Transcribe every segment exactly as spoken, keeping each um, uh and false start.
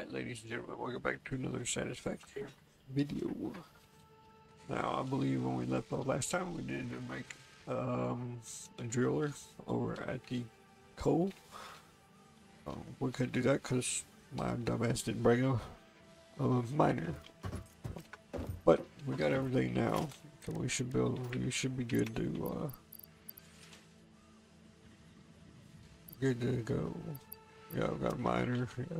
Alright, ladies and gentlemen, welcome back to another Satisfactory video. Now, I believe when we left off last time, we did make um, a driller over at the coal. Um, we couldn't do that because my dumbass didn't bring a, a miner. But we got everything now, so we should build. We should be good to uh, good to go. Yeah, I've got a miner. Yeah.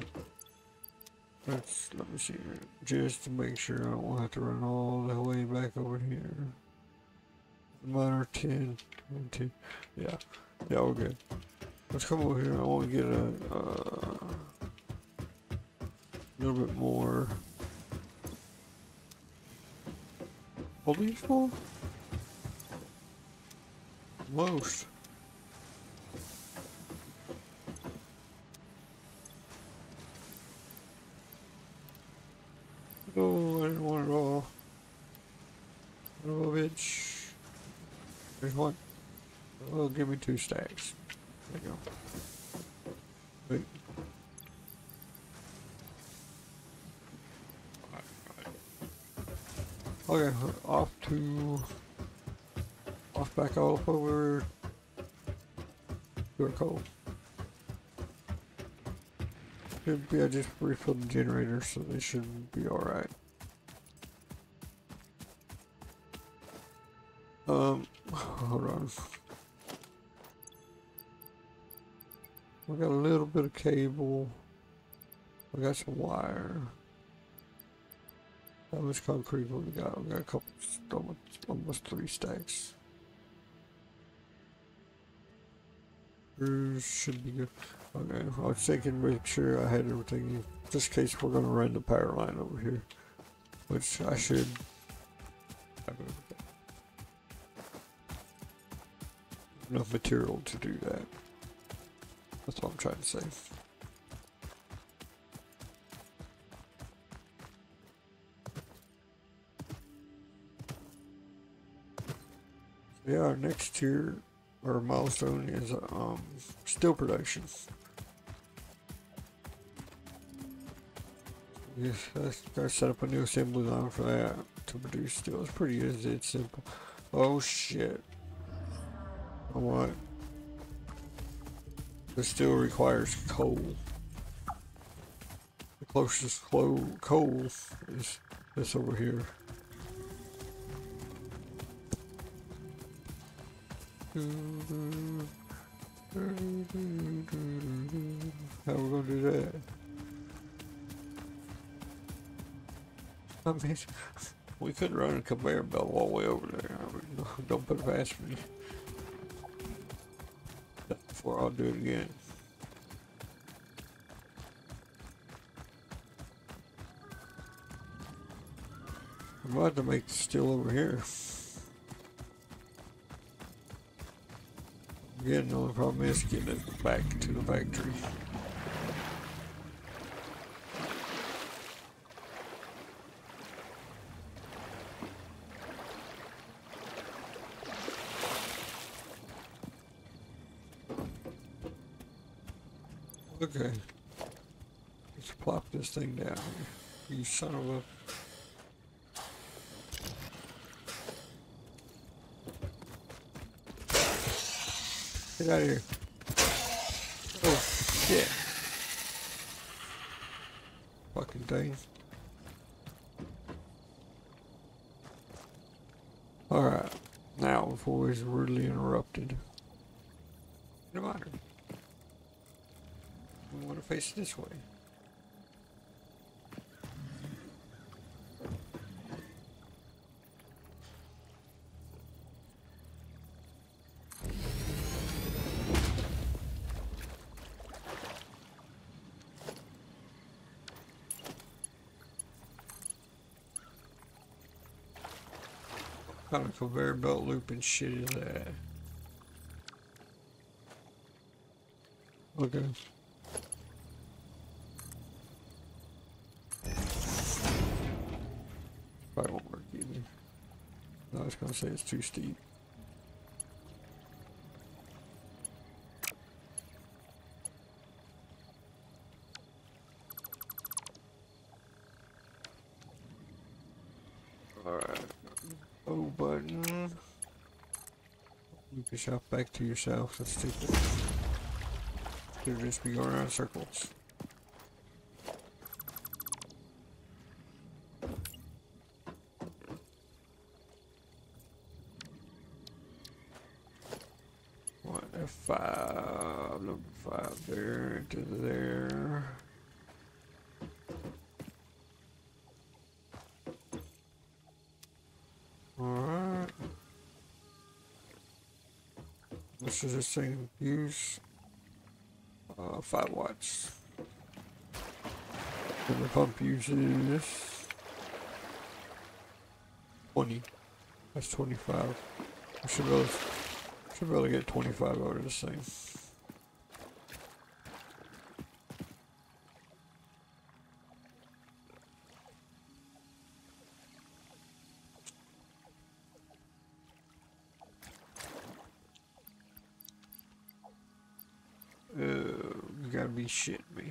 Let's let me see here, just to make sure I don't have to run all the way back over here. Miner ten, ten, yeah, yeah, we're good. Let's come over here. I want to get a uh, little bit more. Believable? Most. Oh, I didn't want it all. Oh, bitch. There's one. Oh, give me two stacks. There you go. Wait. Okay, off to, off back off over to our coal. Should be, I just refilled the generator, so they should be alright. Um, hold on. We got a little bit of cable. We got some wire. How much concrete have we got? We got a couple, almost, almost three stacks. There should be good. Okay, I was thinking, make sure I had everything, just in case we're gonna run the power line over here, which I should. Enough material to do that. That's what I'm trying to say. Yeah, our next tier or milestone is um, steel production. Yes, I set up a new assembly line for that to produce steel. It's pretty easy, it's simple. Oh shit! I want. The steel requires coal. The closest coal is this over here. How are we gonna do that? I mean, we could run a conveyor belt all the way over there. I mean, don't put it past me. Not before I'll do it again. I'm about to make the steel over here. Again, the only problem is getting it back to the factory. Okay. Let's plop this thing down. You son of a... Get out of here. Oh, shit. Fucking thing. Alright. Now, before he's rudely interrupted. Come on. We want to face this way. Kind of conveyor belt loop and shit is that. Okay. Probably won't work either. No, I was gonna say it's too steep. Alright. O button. Loop yourself back to yourself. That's stupid. Could just be going around in circles. One to five. Look, five there to there. Alright. This is the same use. Uh, five watts. And the pump using this twenty. That's twenty-five. I should really, should really get twenty-five out of this thing. Shit me.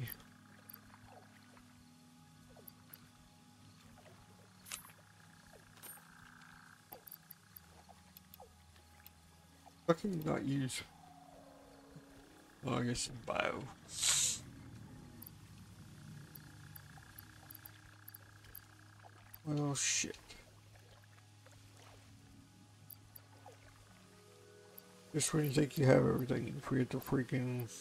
I can not use. Oh, I guess bio. Well, shit. Just when you think you have everything, you create the freaking.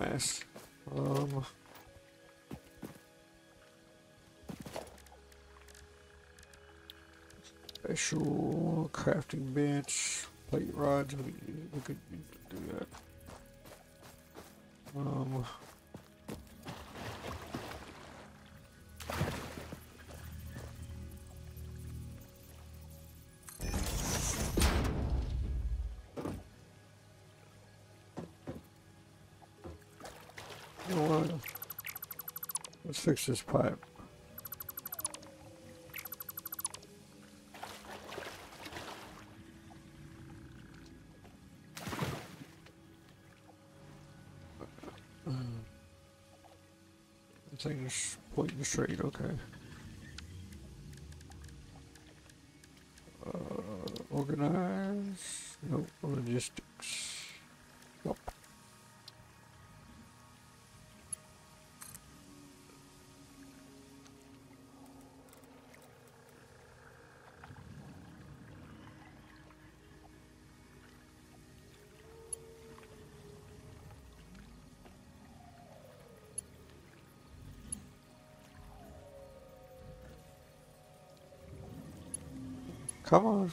Mess. Um. Special crafting bench, plate rods. We, we could do that. Um. Fix this pipe. Uh, the thing is pointing straight, okay. Uh, organize? Nope, logistics. Nope. Come on.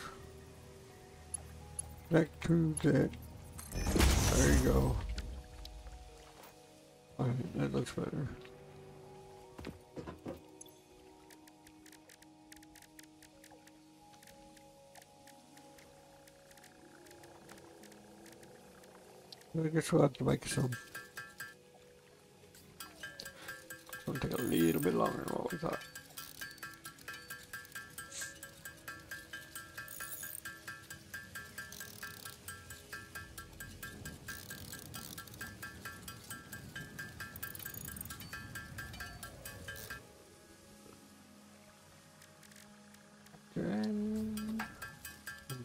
Back to that. There you go. Alright, that looks better. I guess we'll have to make some. It's gonna take a little bit longer than what we thought.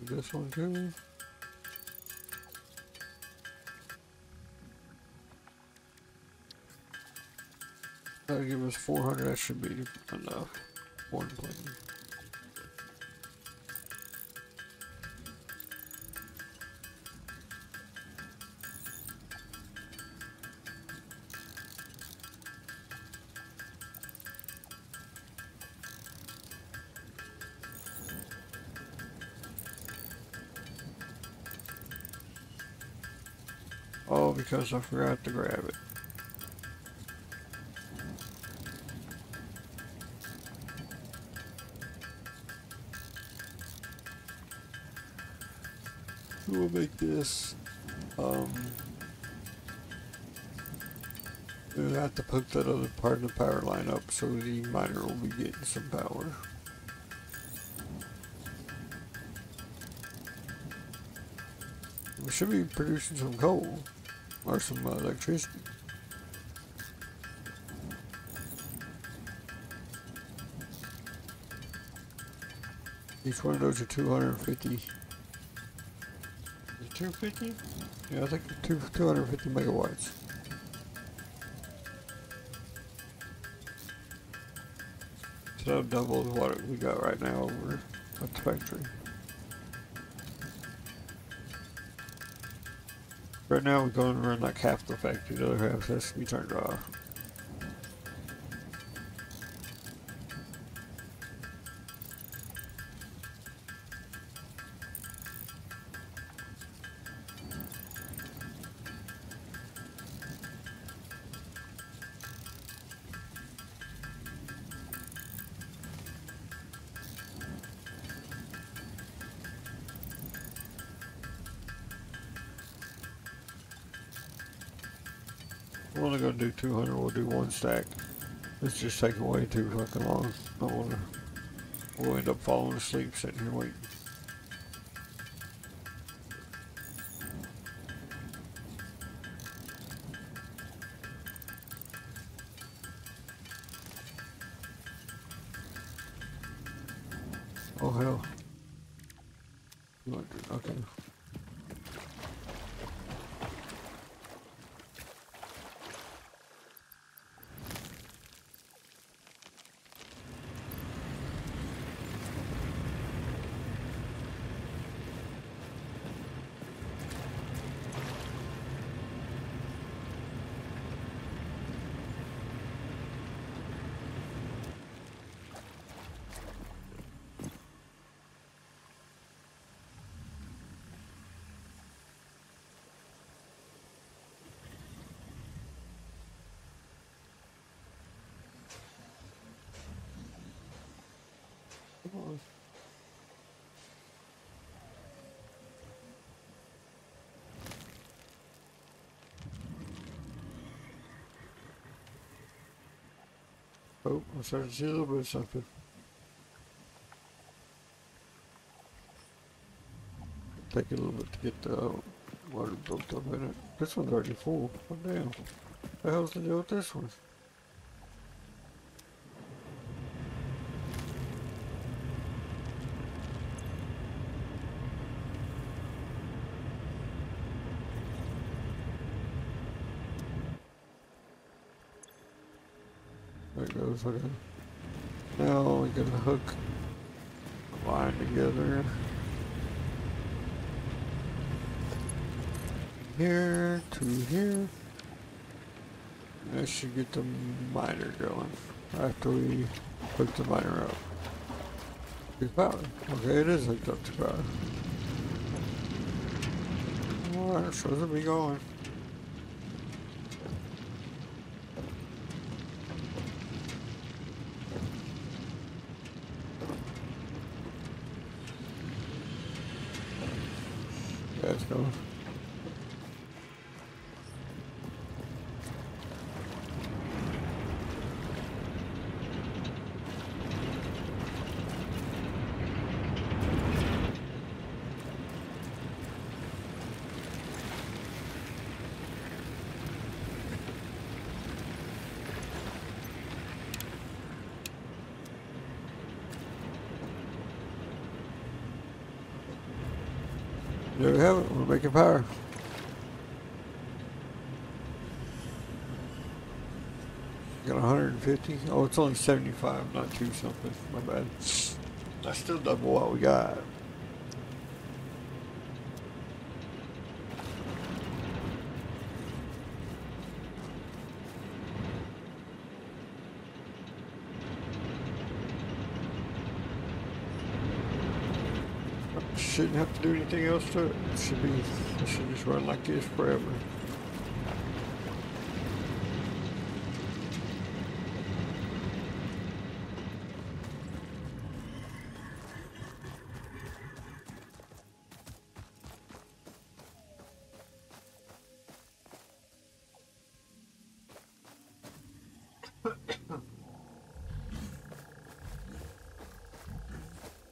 This one too. That'll give us four hundred. That should be enough. One plane. Oh, because I forgot to grab it. We'll make this, um... we'll have to put that other part of the power line up so the miner will be getting some power. We should be producing some coal. Or some uh, electricity. Each one of those are two hundred fifty. Is it two fifty? Yeah, I think two, two hundred fifty megawatts. So I've doubled what we got right now over at the factory. Right now we're going to run like half the factory, the other half has to be turned off. We're only going to do two hundred, we'll do one stack. It's just taking way too fucking long. I don't want to, we'll end up falling asleep sitting here waiting. Oh hell. Okay. Come on. Oh, I'm starting to see a little bit of something. Take a little bit to get the water built up in it. This one's already full. Oh damn. What the hell's the deal with this one? There it goes, okay. Now we gotta hook the line together. Here to here. That should get the miner going after we hook the miner up. To power. Okay, it is hooked up to power. Alright, so it'll be going. Let's go. There we have it, we're making power. Got one hundred fifty. Oh, it's only seventy-five, not two something. My bad. That's still double what we got. Shouldn't have to do anything else to it. It should be, it should just run like this forever.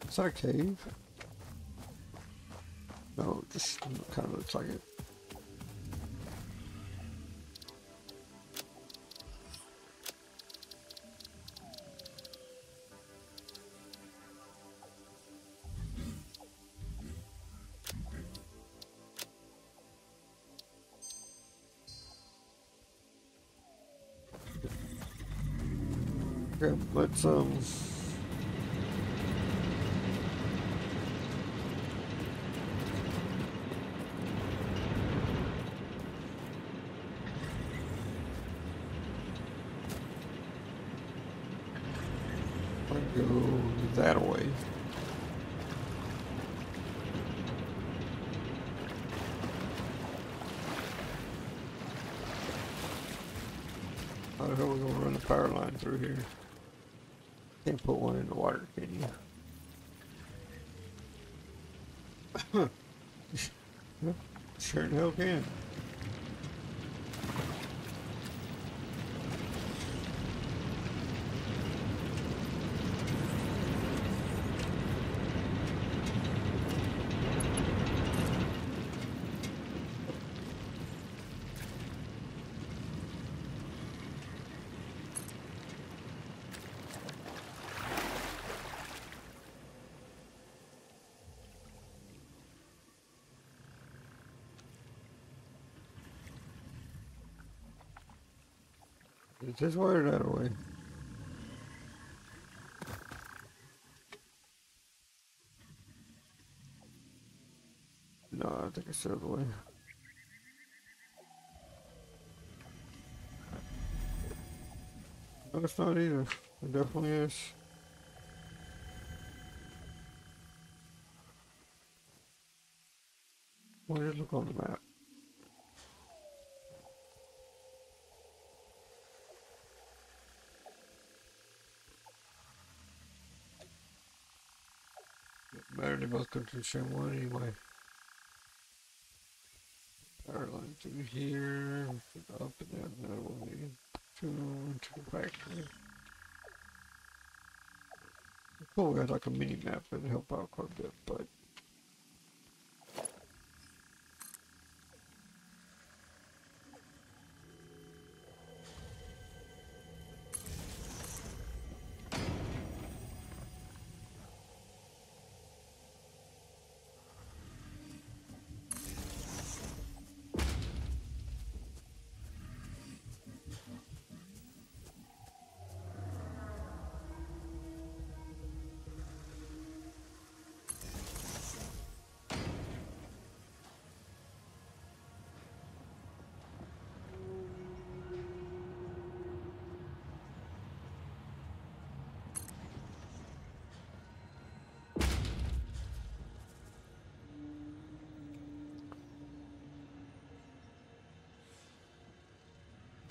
It's our cave. No, it just kind of looks like it. Okay, let's um go that way. I don't know, we're gonna run the power line through here. Can't put one in the water, can you? Sure the hell can. It's just wired that away. No, I think it's the other way. No, it's not either. It definitely is. Why did it look on the map? Better to both go to the same one anyway. Power line through here, up and down that way, to, to the factory. Cool, we had like a mini map that would help out quite a bit, but.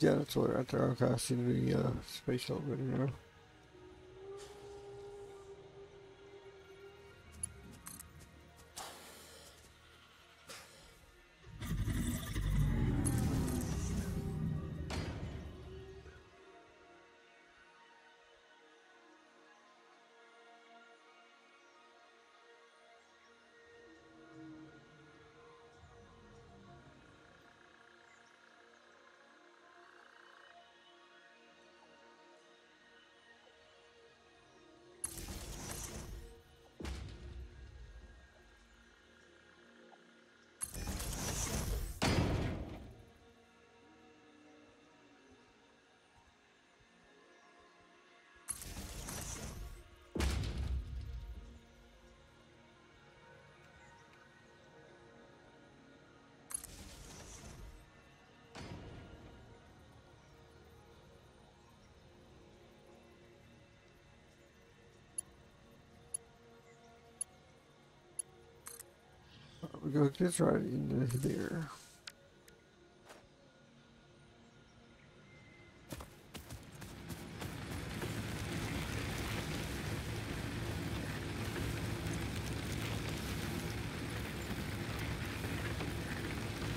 Yeah, that's what right there. Okay, I see the uh, space shuttle in there. We go just right into there.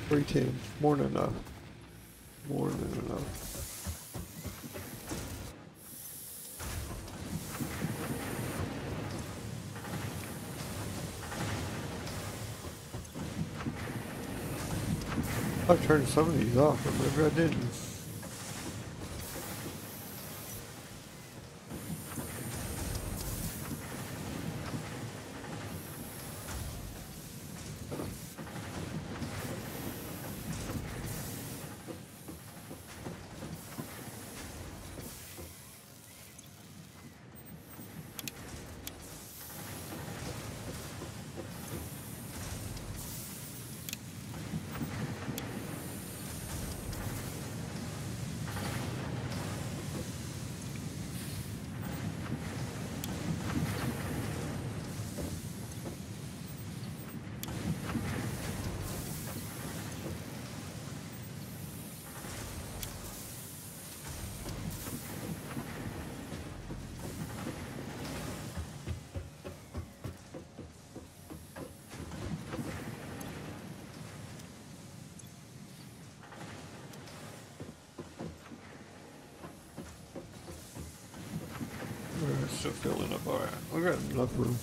Three teams, more than enough. More than enough. I turned some of these off, but maybe I didn't. still filling up. All right, we got enough room.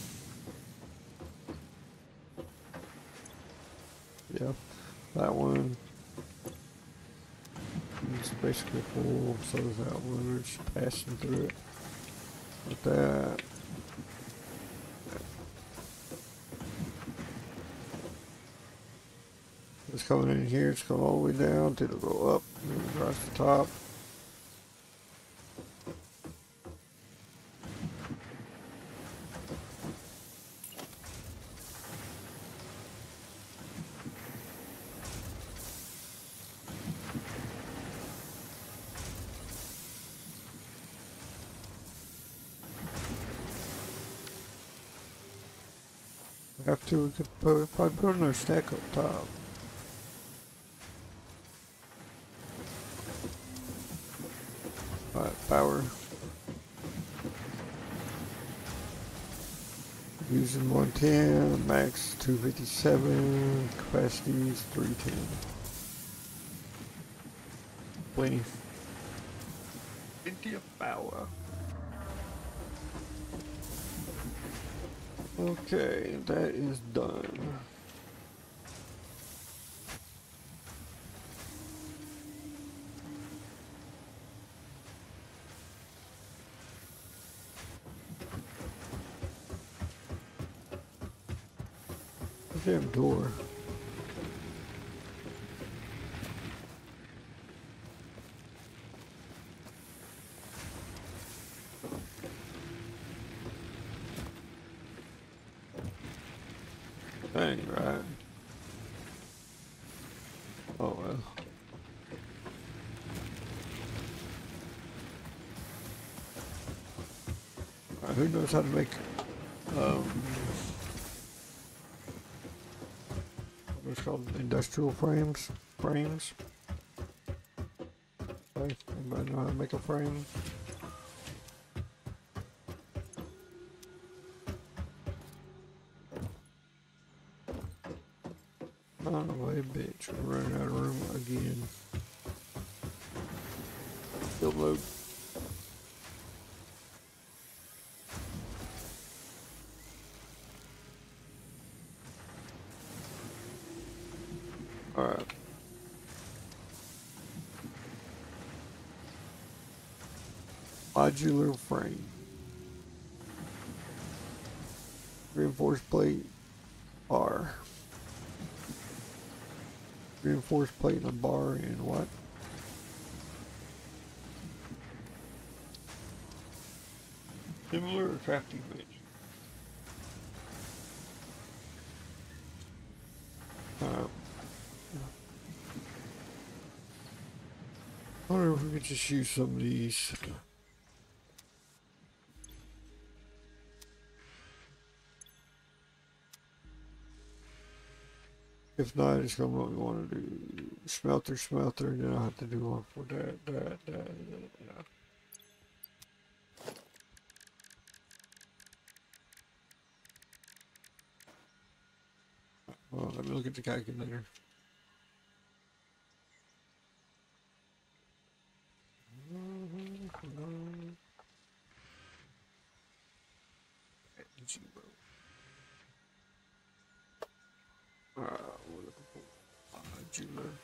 Yeah, that one. It's basically full, so is that one. We're just passing through it with that. It's coming in here, it's going all the way down till it'll go up and across the top. After we could put, probably put another stack up top. Alright, power. Using one ten, max two fifty-seven, capacity is three ten. Plenty. Plenty of power. Okay, that is done. Damn door. Dang, right. Oh well. Right, who knows how to make um what's called industrial frames? Frames? Okay, anybody know how to make a frame? Out of the way, bitch. We're running out of room again. Build load. Alright. Modular frame. Reinforced plate R. Reinforced plate and a bar and what? Similar crafting bench. Uh, I wonder if we could just use some of these. If not, it's gonna what we want to do. Smelter, smelter, and then I'll have to do one for that, that, that, that. Well, let me look at the calculator.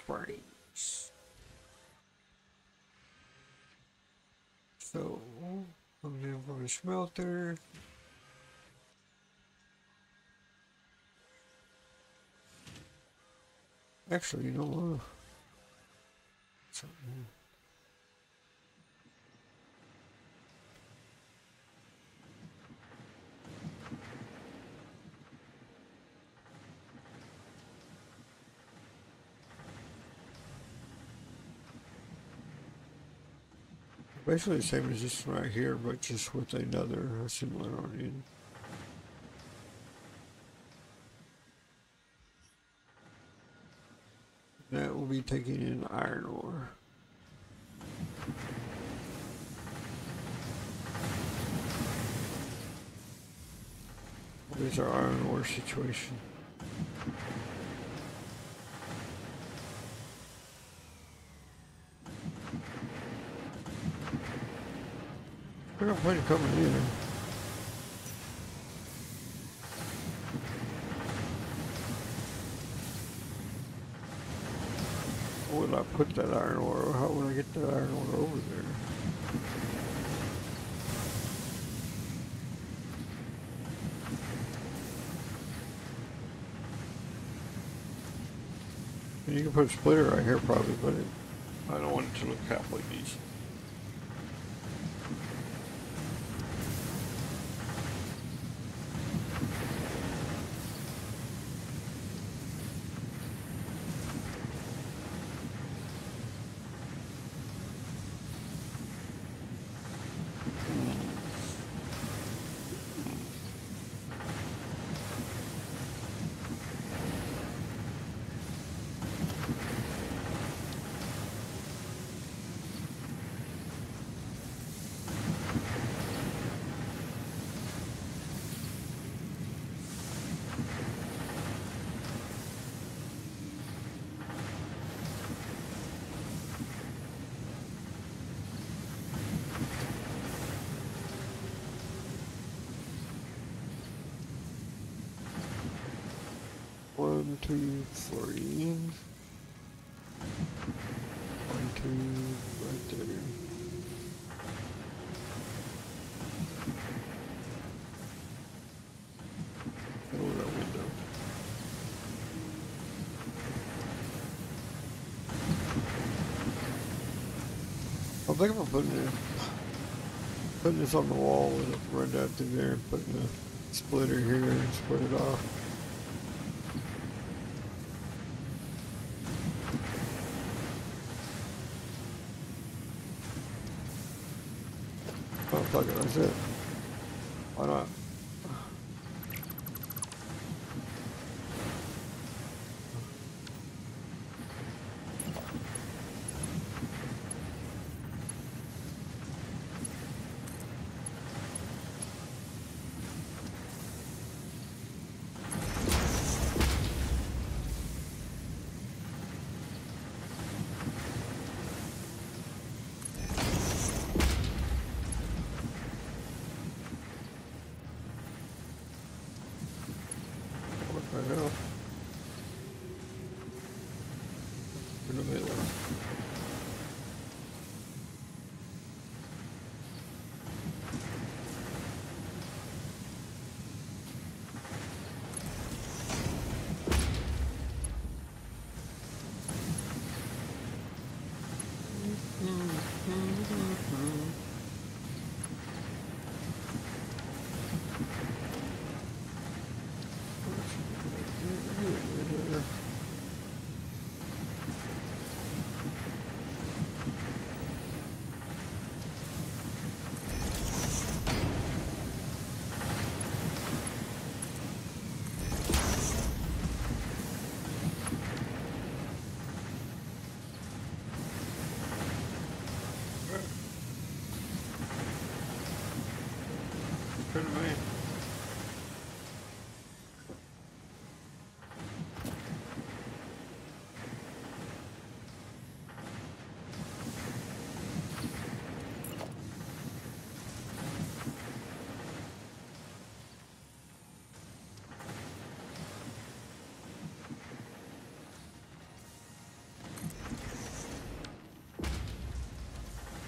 Frames. So, I'm in for the smelter. Actually, you know what? Something. Basically the same as this one right here, but just with another similar on it. That will be taking in iron ore. What is our iron ore situation? We're not going to come in either. would I put that iron ore? How would I get that iron ore over there? You can put a splitter right here probably, but it, I don't want it to look half like these. One, two, three. One, two, right there. Middle of that window. I'm thinking about putting it, putting this on the wall and run down through there and putting a splitter here and split it off. Okay, that's it. Why not?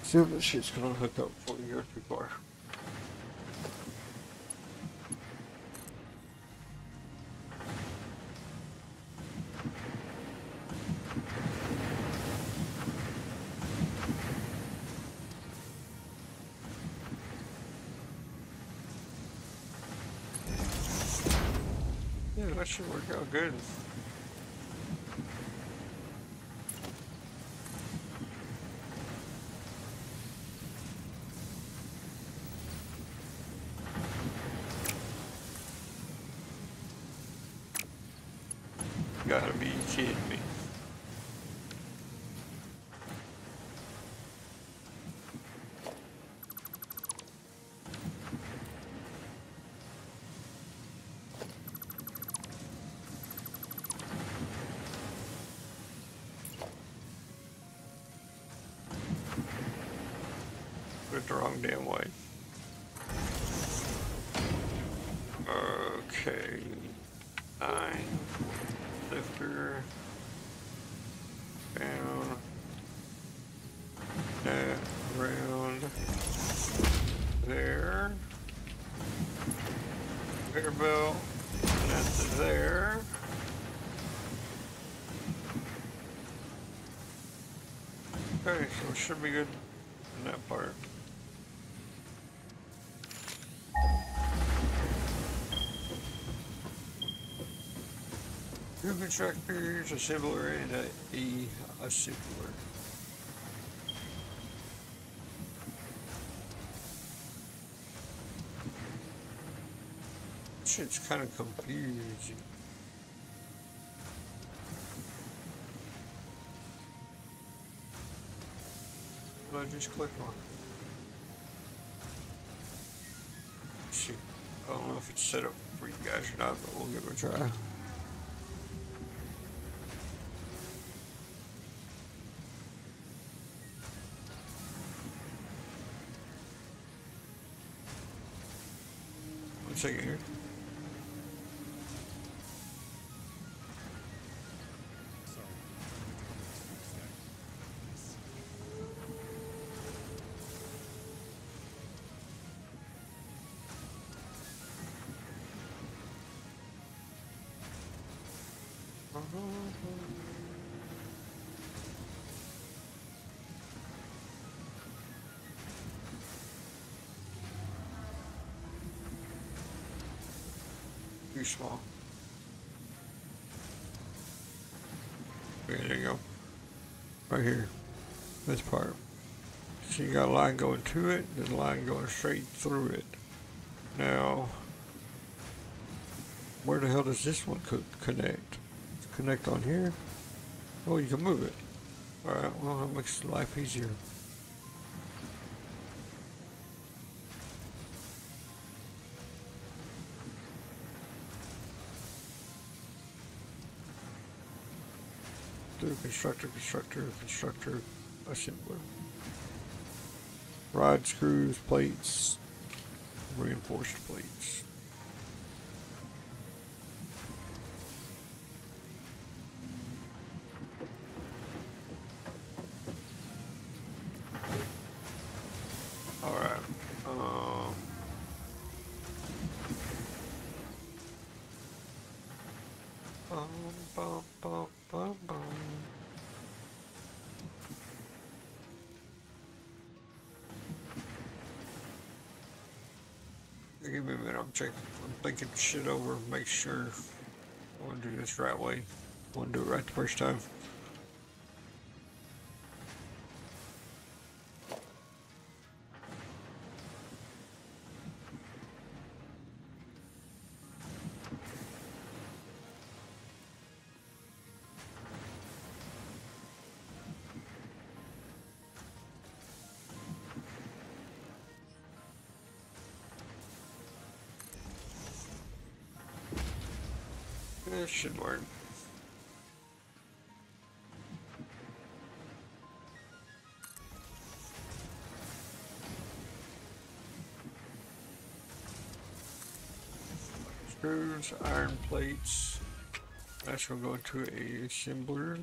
See if this shit's gonna hook up for you too far. Yeah, that should work out good. Gotta be kidding me. Put it the wrong damn way. Okay. Nine. Lifter. Bam. Okay, so it should be good in that part. Two contractors, a sibler, and a, a, a sibler. This shit's kind of confusing. I just click on. See, I don't know if it's set up for you guys or not, but we'll give it a try. One second here. Too small. Okay, there you go. Right here. This part. So you got a line going to it, there's a line going straight through it. Now, where the hell does this one co connect? Connect on here. Oh, you can move it. Alright, well, that makes life easier. Do constructor, constructor, constructor, assembler. Rod screws, plates, reinforced plates. Give me a minute, I'm checking, I'm thinking shit over, make sure I want to do this right way. I want to do it right the first time. This should work. Screws, iron plates. That's going to go to a assembler.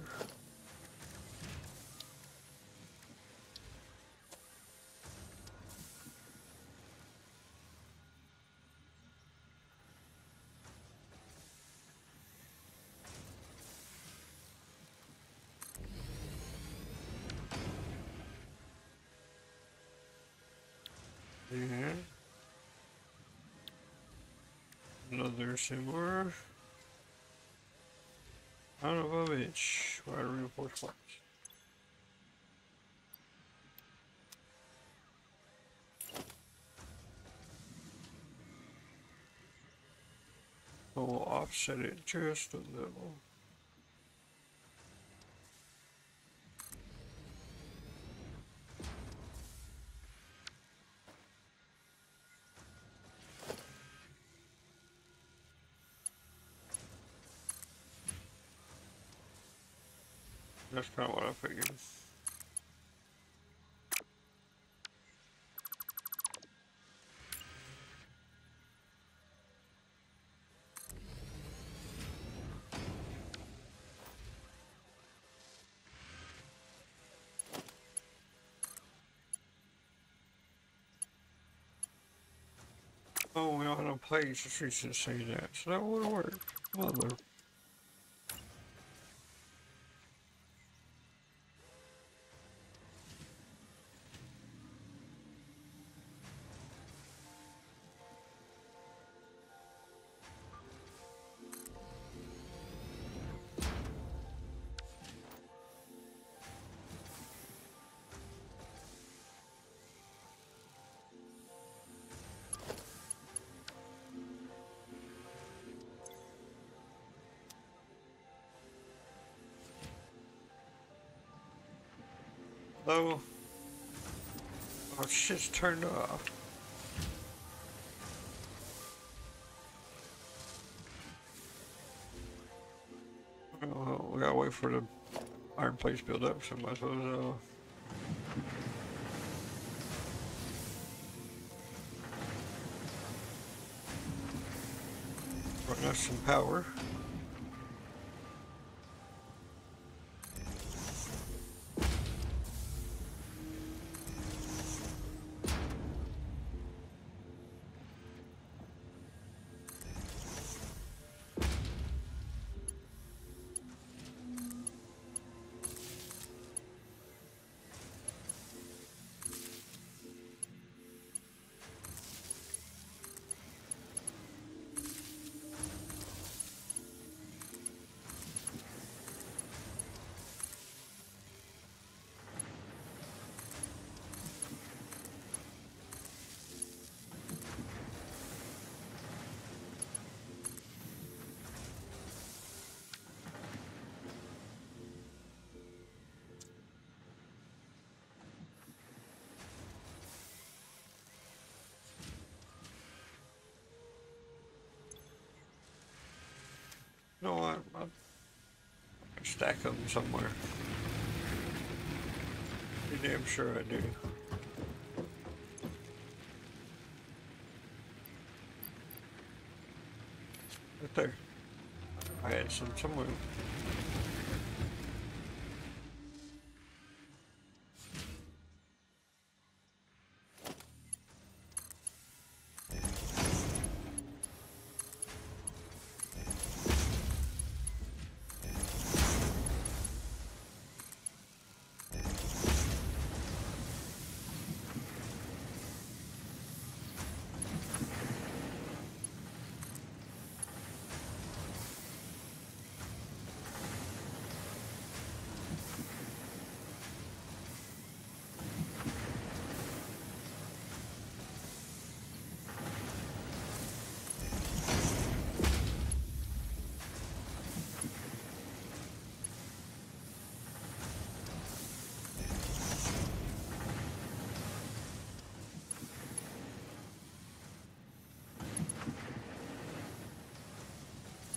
Yeah. Another assembler. I don't know about which. Why reinforced plates? We'll offset it just a little. That's kind of what I figured. Oh, we don't have no place to streets to say that, so that would work. Mother. Hello? Oh, shit's turned off. Well, we gotta wait for the iron plates build up, so I suppose, uh... run us some power. No, I, I stack them somewhere. Pretty damn sure I do. Right there. I had some somewhere.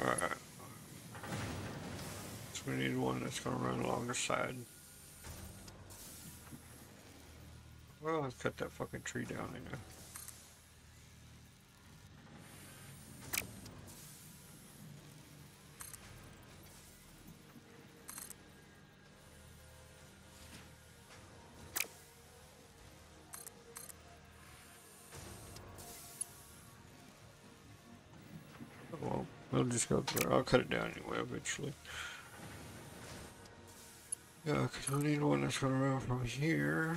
Alright, so we need one that's going to run along the side. Well, let's cut that fucking tree down, I know. I'll just go through. I'll cut it down anyway eventually. Yeah, because I need one that's going to run from here.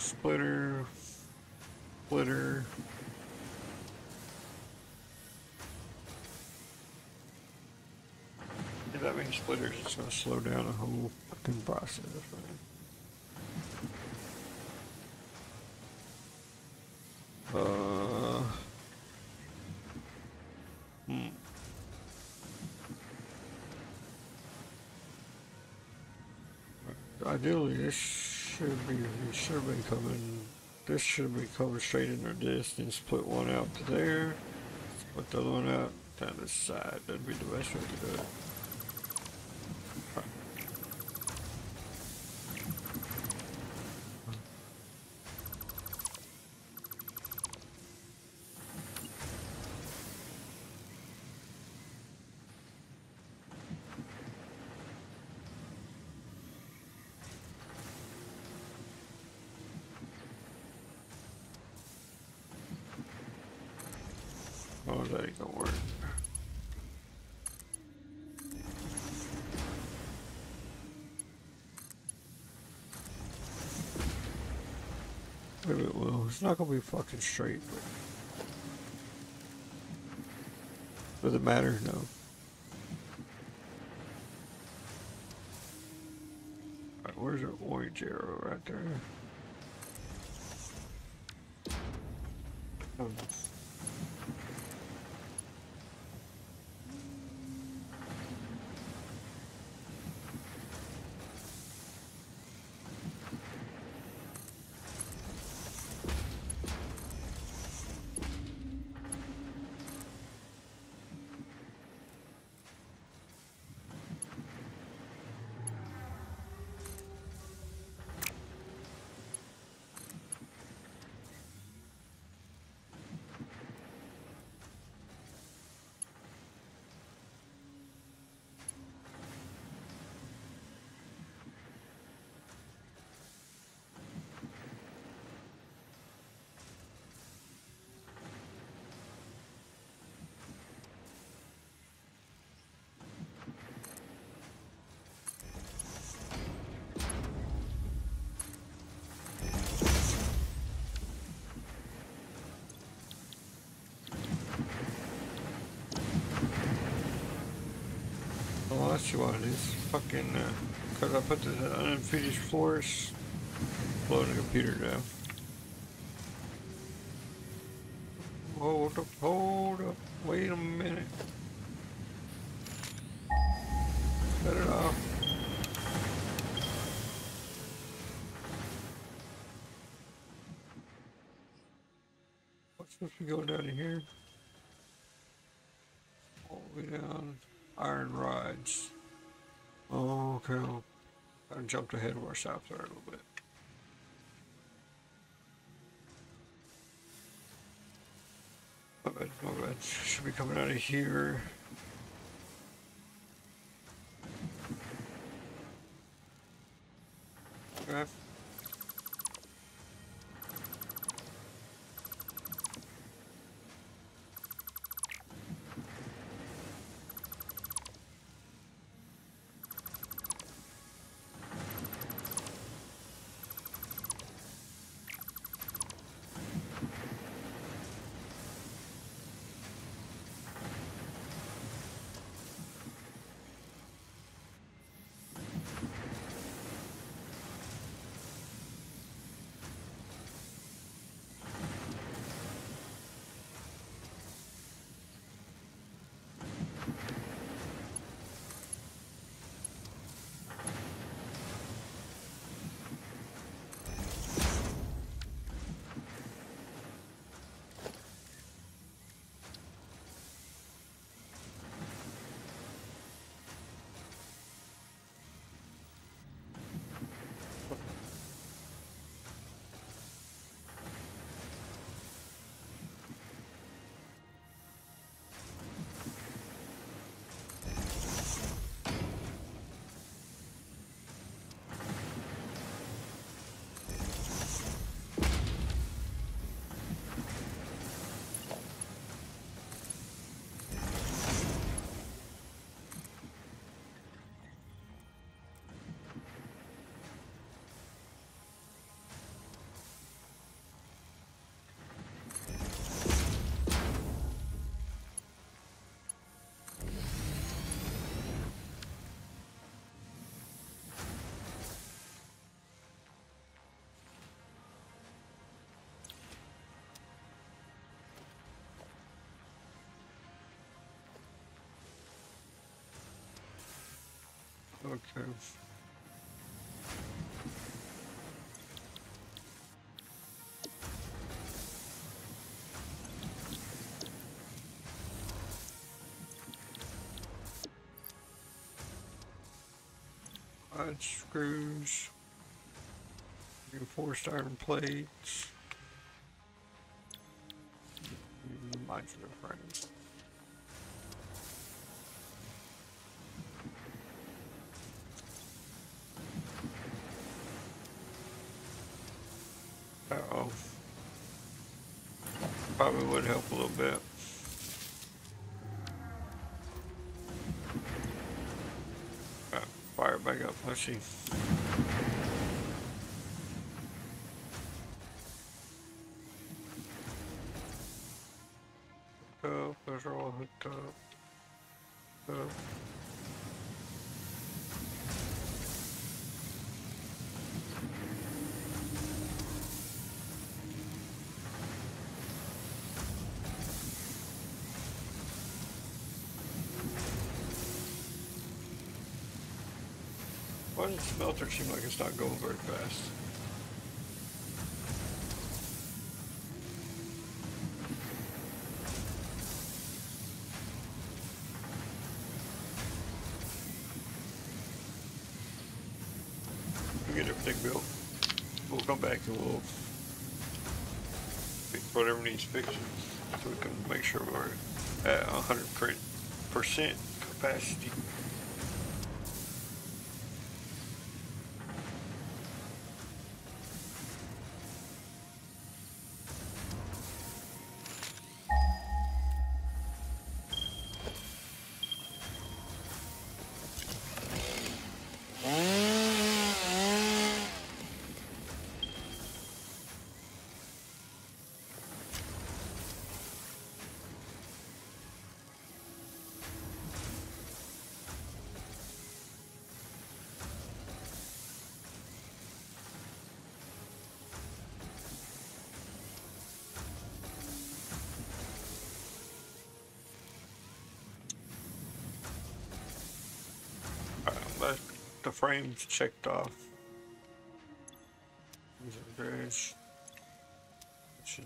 Splitter, splitter. If that means splitters, it's gonna slow down the whole fucking process, right? Uh. Hmm. Ideally, this. Should be, should be coming, this should be coming straight into this, and split one out to there, split the other one out down this side. That'd be the best way to do it. Oh, that ain't gonna work. gonna be well, it's not gonna be fucking straight, but does it matter? No. Alright, where's the orange arrow right there? Oh. That's what it is. Fucking, uh, cause I put the unfinished floors, blowing the computer down. Hold up, hold up, wait a minute. Cut it off. What's supposed to go down in here? All the way down. Iron rods. Oh, okay. I'll, I jumped ahead of ourselves there a little bit. My bad, my bad. Should be coming out of here. Okay. Okay. Odd screws, reinforced iron plates, modular frames. Probably would help a little bit. Uh, fire back up, let's see. up, those are all hooked up. So. Why does the smelter seem like it's not going very fast? We'll get everything built. We'll come back and we'll fix whatever needs fixing so we can make sure we're at one hundred percent capacity. The frames checked off. These are various.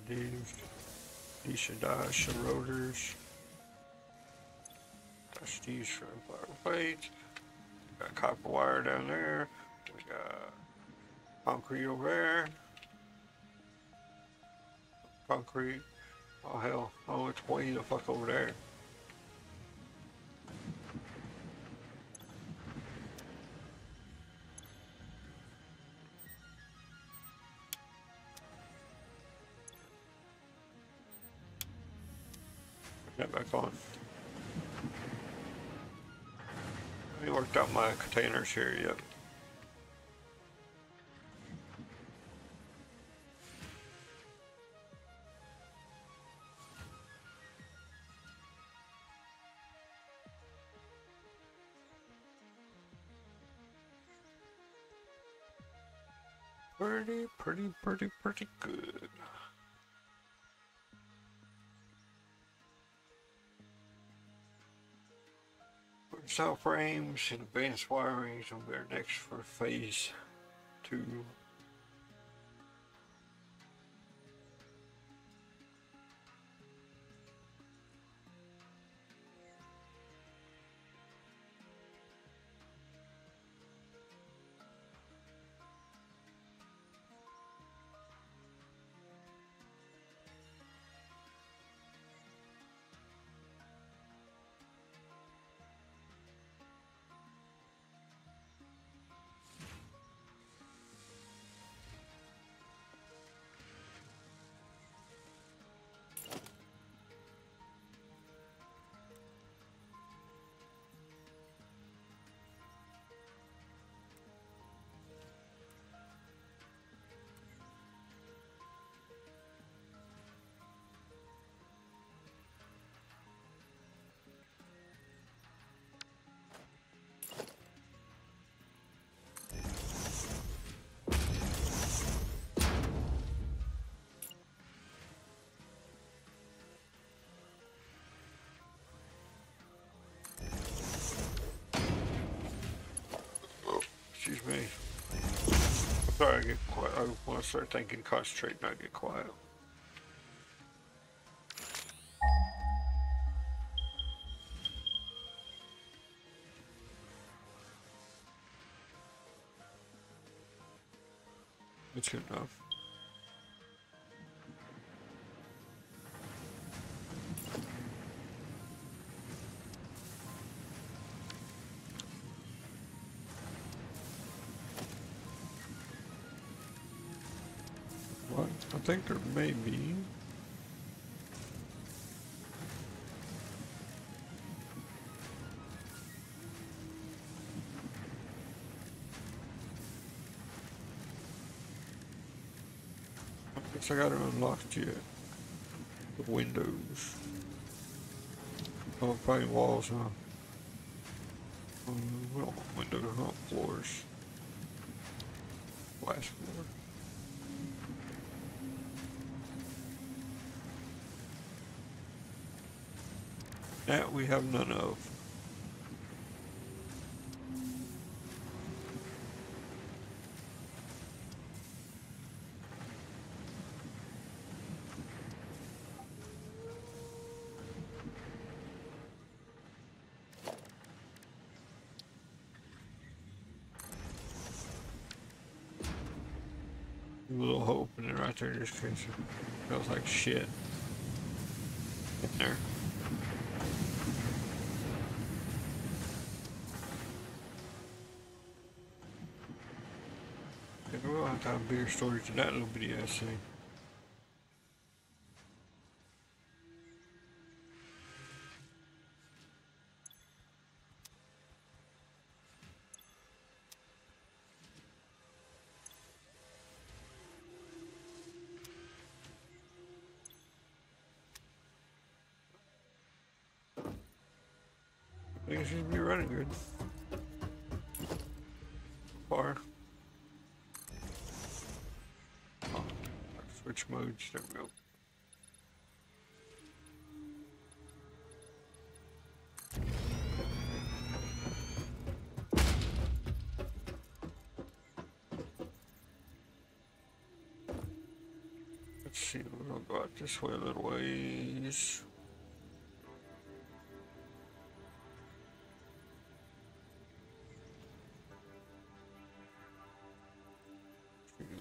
These should die. Some rotors. That's these for empire plates. Got copper wire down there. We got concrete over there. Concrete. Oh hell. Oh, it's way the fuck over there. That back on. I haven't worked out my containers here yet. Pretty, pretty, pretty, pretty good. Cell frames and advanced wirings will be our next for phase two. Excuse me. I'm sorry I get quiet. I want to start thinking, concentrate, not get quiet. That's good enough. I think there may be. I guess I got it unlocked yet. The windows. Oh, probably walls, huh? Um, well, windows are not floors. Glass floor. That we have none of. There just feels, feels like shit in there. And we'll have to have bigger storage than that little bitty ass thing. I think it should be running good. Far. Oh, switch modes, there we go. Let's see, we'll go out this way a little ways.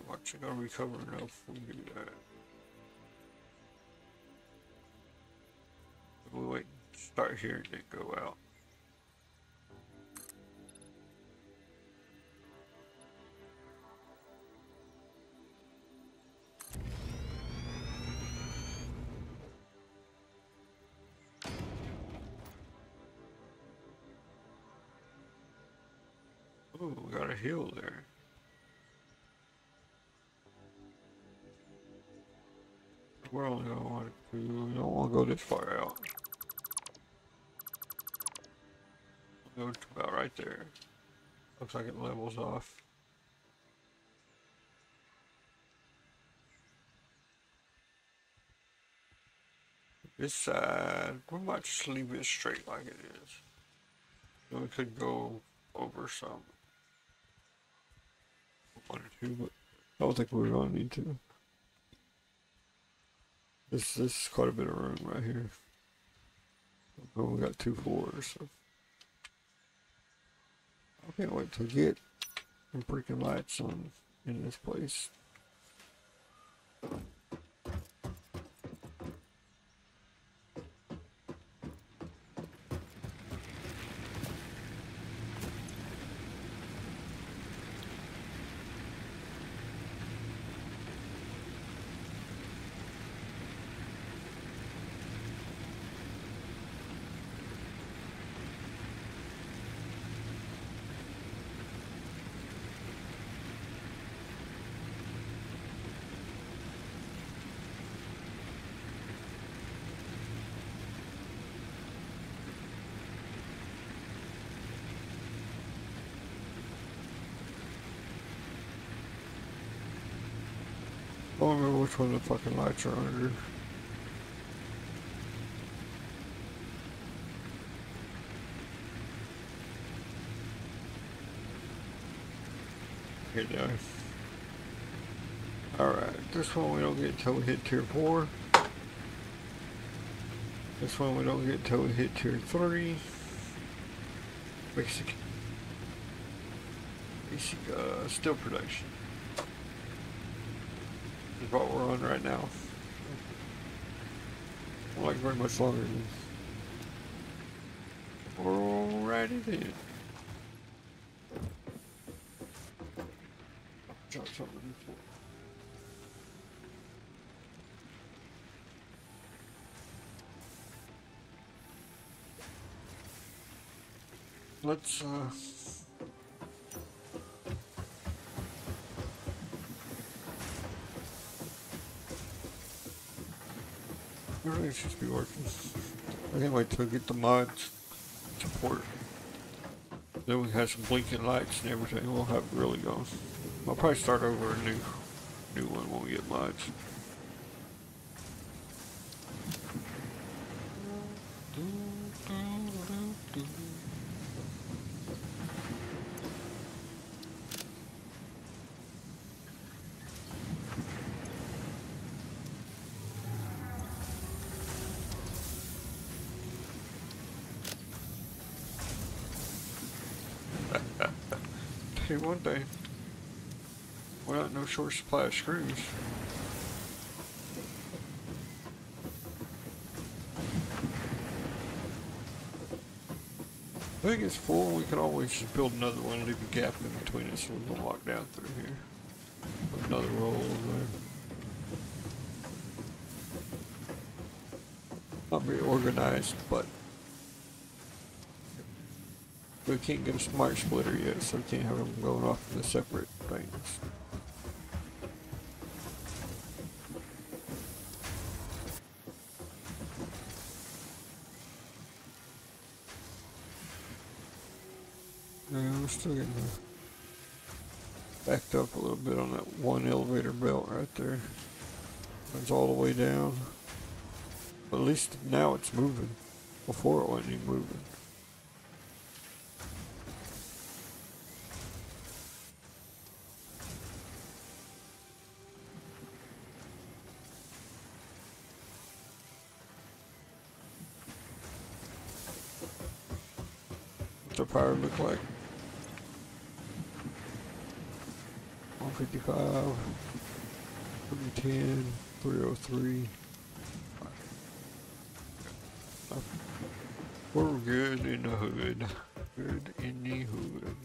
Watch, I gotta recover now if we do that. We'll wait, start here and then go out. Oh, we got a hill there. We're only gonna want to, we don't want to go this far out. We'll go to about right there. Looks like it levels off. This side, we might just leave it straight like it is. Then we could go over some. One or two, but I don't think we're gonna need to. This, this is quite a bit of room right here. We only got two floors. So. I can't wait to get some freaking lights on in this place. I don't remember which one the fucking lights are under. Here down. Alright, this one we don't get until we hit tier four. This one we don't get until we hit tier three. Basic, basic uh, steel production. Is what we're on right now. I don't like very much longer than this. Alrighty then. Drop something on the floor. Let's, uh, it should be working. Anyway, to get the mods support. Then we have some blinking lights and everything. We'll have it really going. I'll probably start over a new new one when we get mods. Hey, one day, without no short supply of screws. I think it's full, we could always just build another one and leave a gap in between us so we can walk down through here. Put another roll there. Not very organized, but we can't get a smart splitter yet, so we can't have them going off in the separate things. Yeah, we're still getting backed up a little bit on that one elevator belt right there. Runs all the way down. But at least now it's moving. Before it wasn't even moving. What's the power look like? one fifty-five, three ten, three oh three. We're good in the hood. Good in the hood.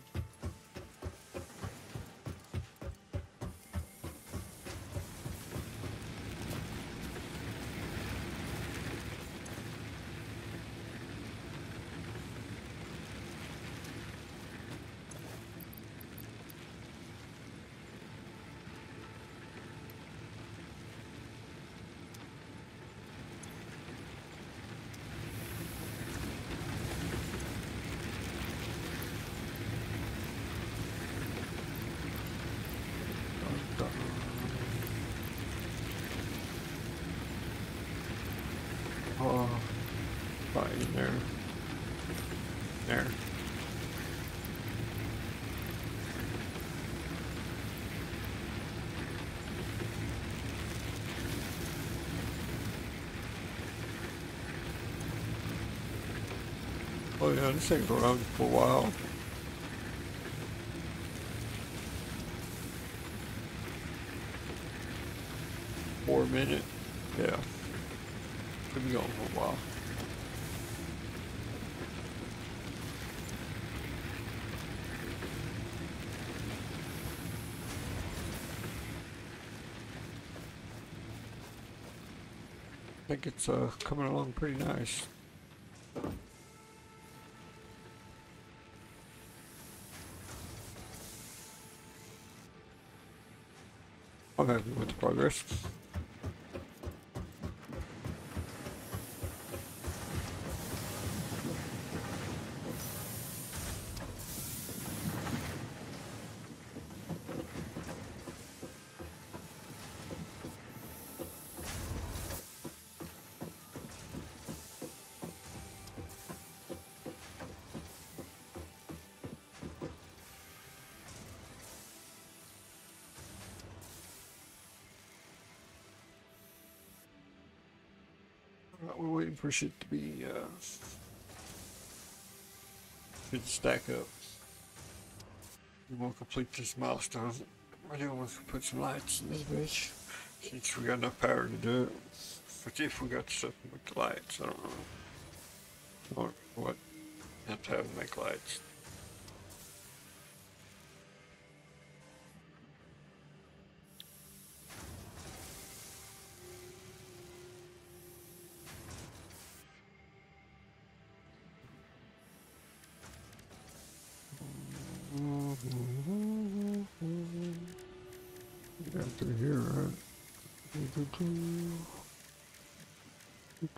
Oh, fine, there. There. Oh yeah, this thing's around for a while. Four minutes, yeah. We've been going for a while. I think it's uh, coming along pretty nice. I'm happy with the progress. We're waiting for shit to be, uh, shit to stack up. We won't complete this milestone. We're gonna want to put some lights in this bitch. Since we got enough power to do it. But if we got stuff to make lights, I don't know. Or what? Have to have to make lights. Get out through here, right? Oh,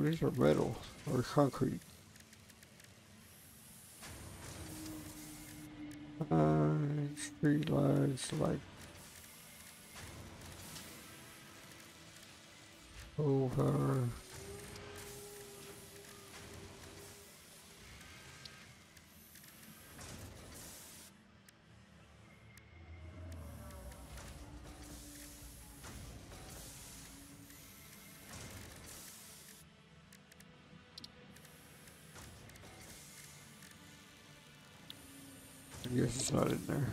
these are metal or concrete. Uh, street lights, like over. I guess it's not in there.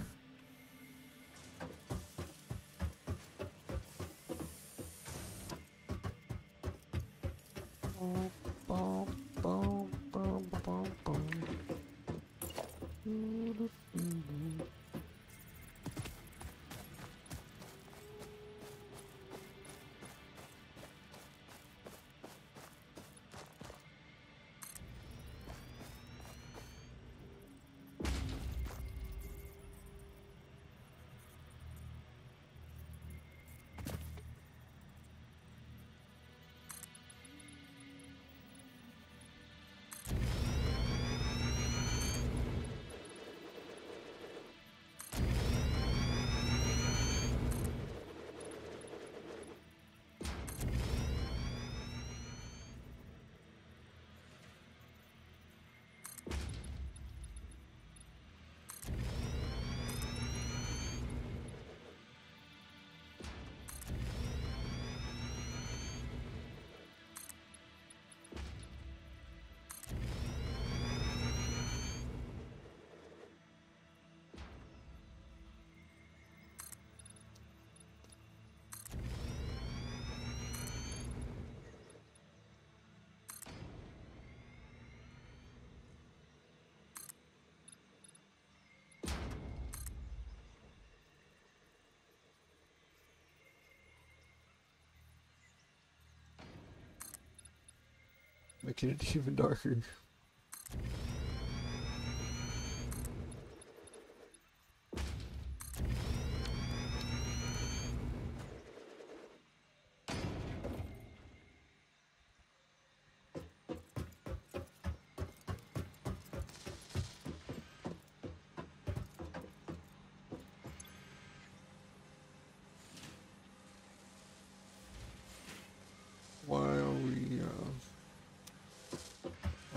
Making it even darker.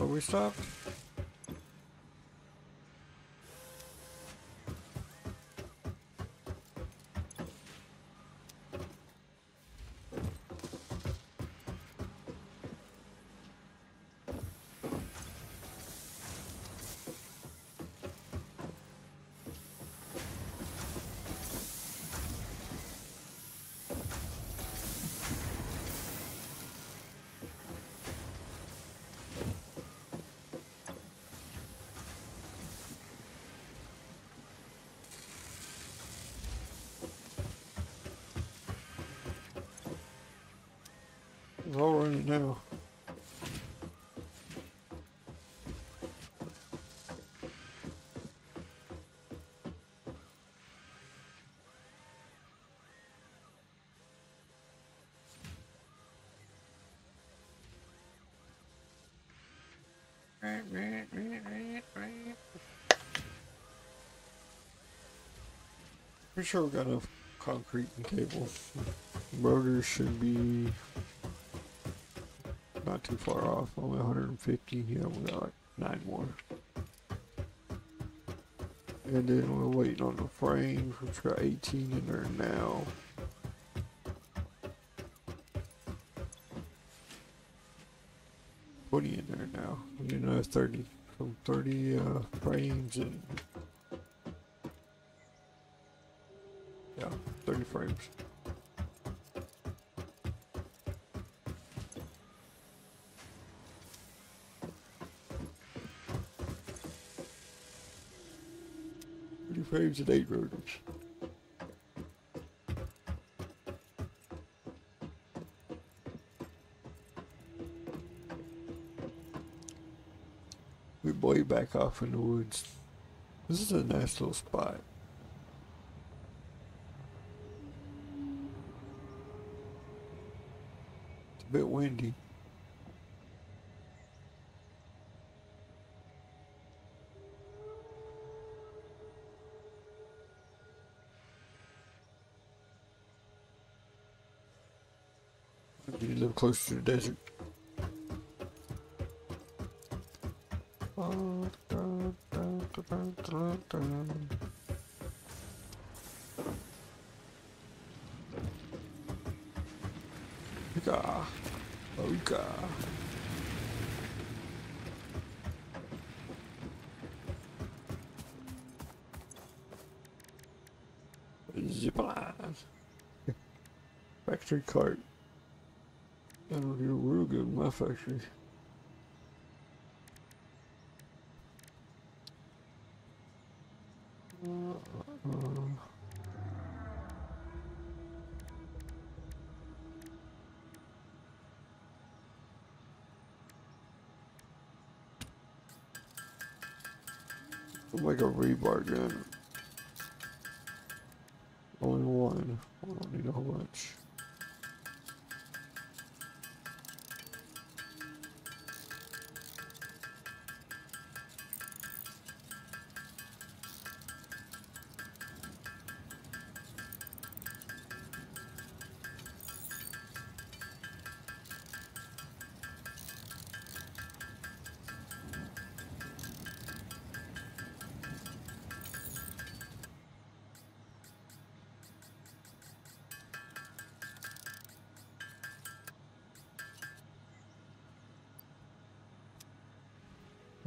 We stopped. It's all running now. Pretty sure we got enough concrete and cables. Motors should be not too far off, only one hundred fifty. Yeah, we got like nine more. And then we're waiting on the frames, which got eighteen in there now. twenty in there now. We need another thirty. So thirty uh, frames and. Yeah, thirty frames. frames and eight rotors. We way back off in the woods. This is a nice little spot. It's a bit windy. Do you live close to the desert? Oga, oga. Zipline. Factory cart. That'll do real good in my factory. It's like a rebar gun. Only one. I don't need a whole bunch.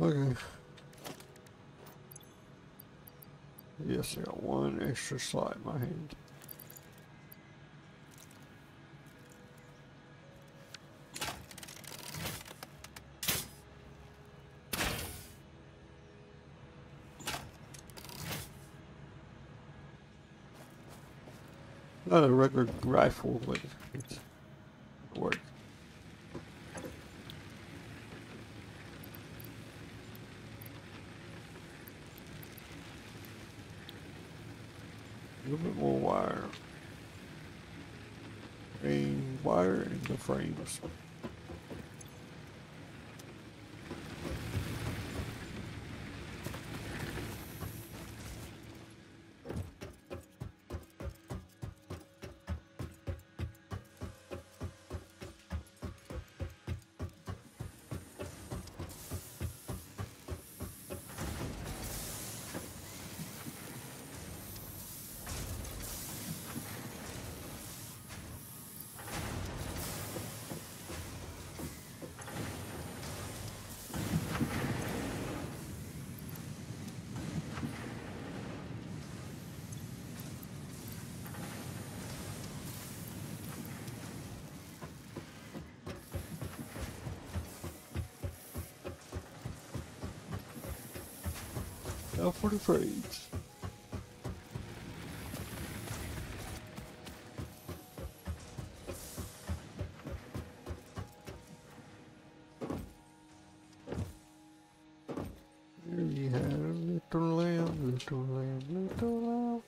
Okay. Yes, I got one extra slot in my hand. Not a regular rifle, but it's work. A little bit more wire. Frame wire and the frames. Now for the frames. There we have little lamb, little lamb, little lamb.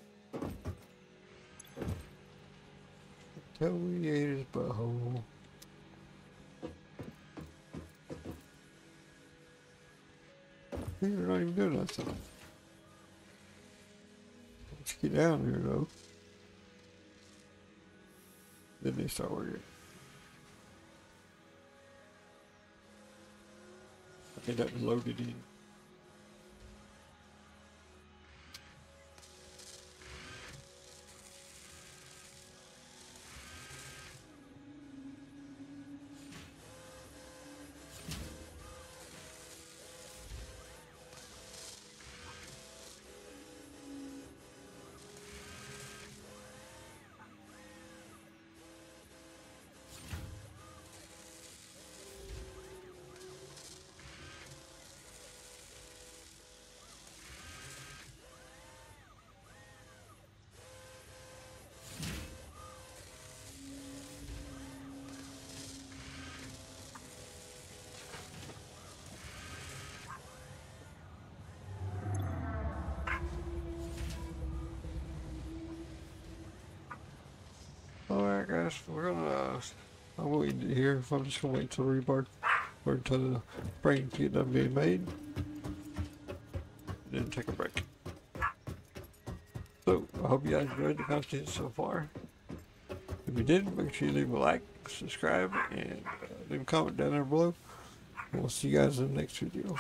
Until we ate his butthole. You're not even doing nothing. Let's get down here though. Then they start working. Okay, that loaded in. Alright guys, we're gonna uh, I'm gonna eat it here. I'm just gonna wait until the rebar or until the brain get done being made. Then take a break. So I hope you guys enjoyed the content so far. If you did, make sure you leave a like, subscribe, and uh, leave a comment down there below. And we'll see you guys in the next video.